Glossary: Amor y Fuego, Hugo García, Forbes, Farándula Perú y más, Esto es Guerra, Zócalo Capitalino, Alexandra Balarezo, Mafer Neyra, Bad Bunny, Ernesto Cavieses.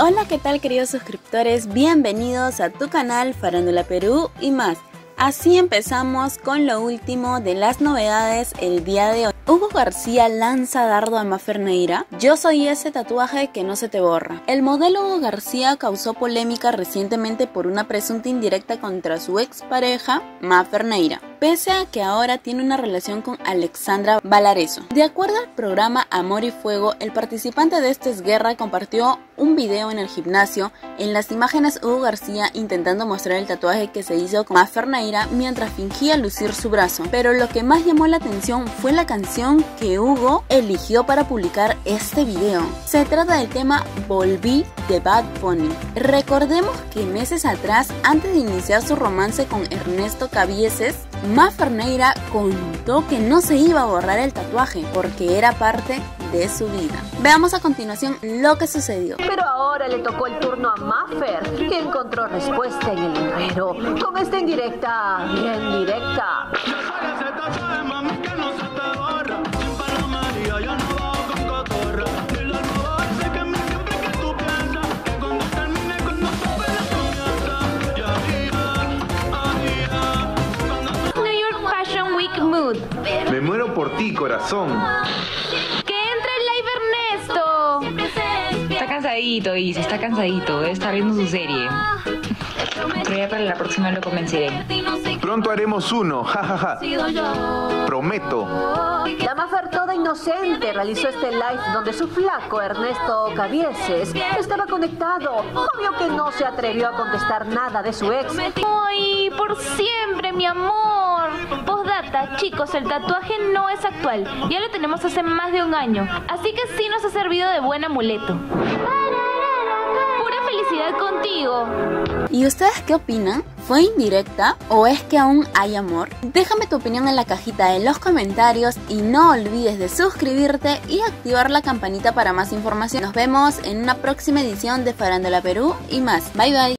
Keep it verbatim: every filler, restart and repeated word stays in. Hola, ¿qué tal, queridos suscriptores? Bienvenidos a tu canal Farándula Perú y más. Así empezamos con lo último de las novedades el día de hoy. Hugo García lanza dardo a Mafer Neyra. Yo soy ese tatuaje que no se te borra. El modelo Hugo García causó polémica recientemente por una presunta indirecta contra su expareja, Mafer Neyra, pese a que ahora tiene una relación con Alexandra Balarezo. De acuerdo al programa Amor y Fuego, el participante de Esto es Guerra compartió un video en el gimnasio. En las imágenes, Hugo García intentando mostrar el tatuaje que se hizo con Mafer Neyra mientras fingía lucir su brazo. Pero lo que más llamó la atención fue la canción que Hugo eligió para publicar este video. Se trata del tema Volví de Bad Bunny. Recordemos que meses atrás, antes de iniciar su romance con Ernesto Cavieses, Mafer Neyra contó que no se iba a borrar el tatuaje porque era parte de su vida. Veamos a continuación lo que sucedió. Pero ahora le tocó el turno a Mafer, que encontró respuesta en el enero con esta indirecta, bien directa. Me muero por ti, corazón. ¡Que entre el live, Ernesto! Está cansadito, Is, está cansadito. Está viendo su serie. Pero ya para la próxima lo convenceré. Pronto haremos uno, jajaja. Ja, ja. Prometo. La Mafer toda inocente realizó este live donde su flaco Ernesto Cavieses estaba conectado. Obvio que no se atrevió a contestar nada de su ex. ¡Ay, por siempre, mi amor! Postdata, chicos, el tatuaje no es actual. Ya lo tenemos hace más de un año. Así que sí nos ha servido de buen amuleto. ¡Pura felicidad contigo! ¿Y ustedes qué opinan? ¿Fue indirecta o es que aún hay amor? Déjame tu opinión en la cajita de los comentarios y no olvides de suscribirte y activar la campanita para más información. Nos vemos en una próxima edición de Farándula Perú y más. Bye bye.